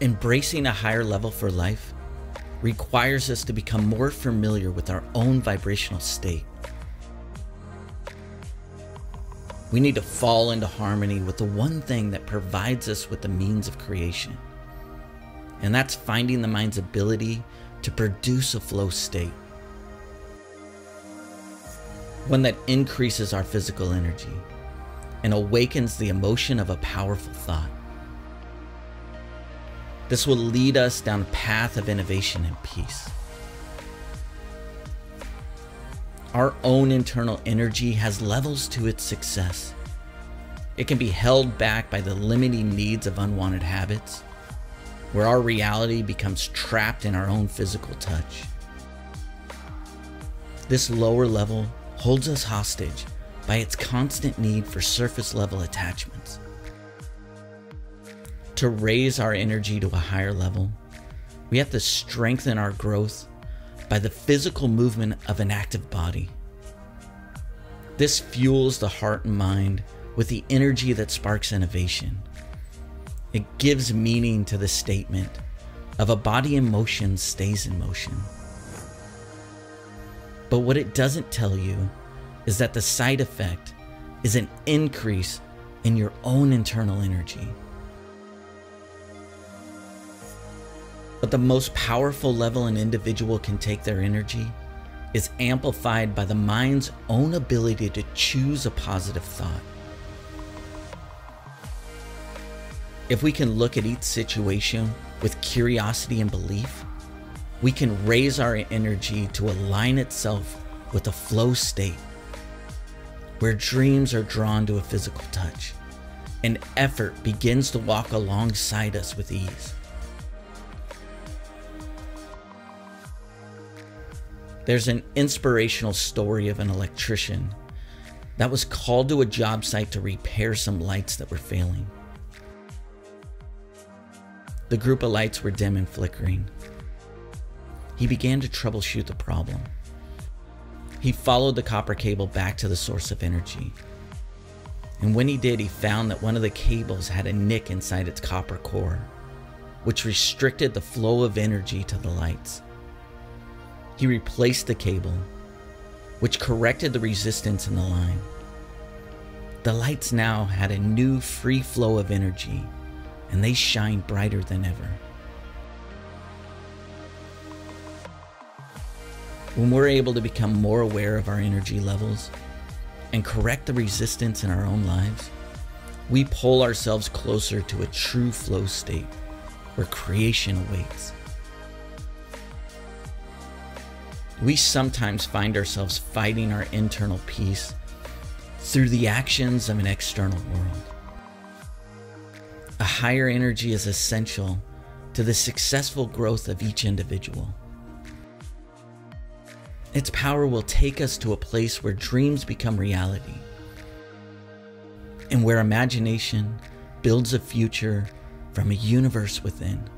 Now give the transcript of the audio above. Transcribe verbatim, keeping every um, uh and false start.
Embracing a higher level for life requires us to become more familiar with our own vibrational state. We need to fall into harmony with the one thing that provides us with the means of creation. And that's finding the mind's ability to produce a flow state, one that increases our physical energy and awakens the emotion of a powerful thought. This will lead us down a path of innovation and peace. Our own internal energy has levels to its success. It can be held back by the limiting needs of unwanted habits, where our reality becomes trapped in our own physical touch. This lower level holds us hostage by its constant need for surface-level attachments. To raise our energy to a higher level, we have to strengthen our growth by the physical movement of an active body. This fuels the heart and mind with the energy that sparks innovation. It gives meaning to the statement of a body in motion stays in motion. But what it doesn't tell you is that the side effect is an increase in your own internal energy. But the most powerful level an individual can take their energy is amplified by the mind's own ability to choose a positive thought. If we can look at each situation with curiosity and belief, we can raise our energy to align itself with a flow state where dreams are drawn to a physical touch and effort begins to walk alongside us with ease. There's an inspirational story of an electrician that was called to a job site to repair some lights that were failing. The group of lights were dim and flickering. He began to troubleshoot the problem. He followed the copper cable back to the source of energy. And when he did, he found that one of the cables had a nick inside its copper core, which restricted the flow of energy to the lights. He replaced the cable, which corrected the resistance in the line. The lights now had a new free flow of energy, and they shined brighter than ever. When we're able to become more aware of our energy levels and correct the resistance in our own lives, we pull ourselves closer to a true flow state where creation awaits. We sometimes find ourselves fighting our internal peace through the actions of an external world. A higher energy is essential to the successful growth of each individual. Its power will take us to a place where dreams become reality and where imagination builds a future from a universe within.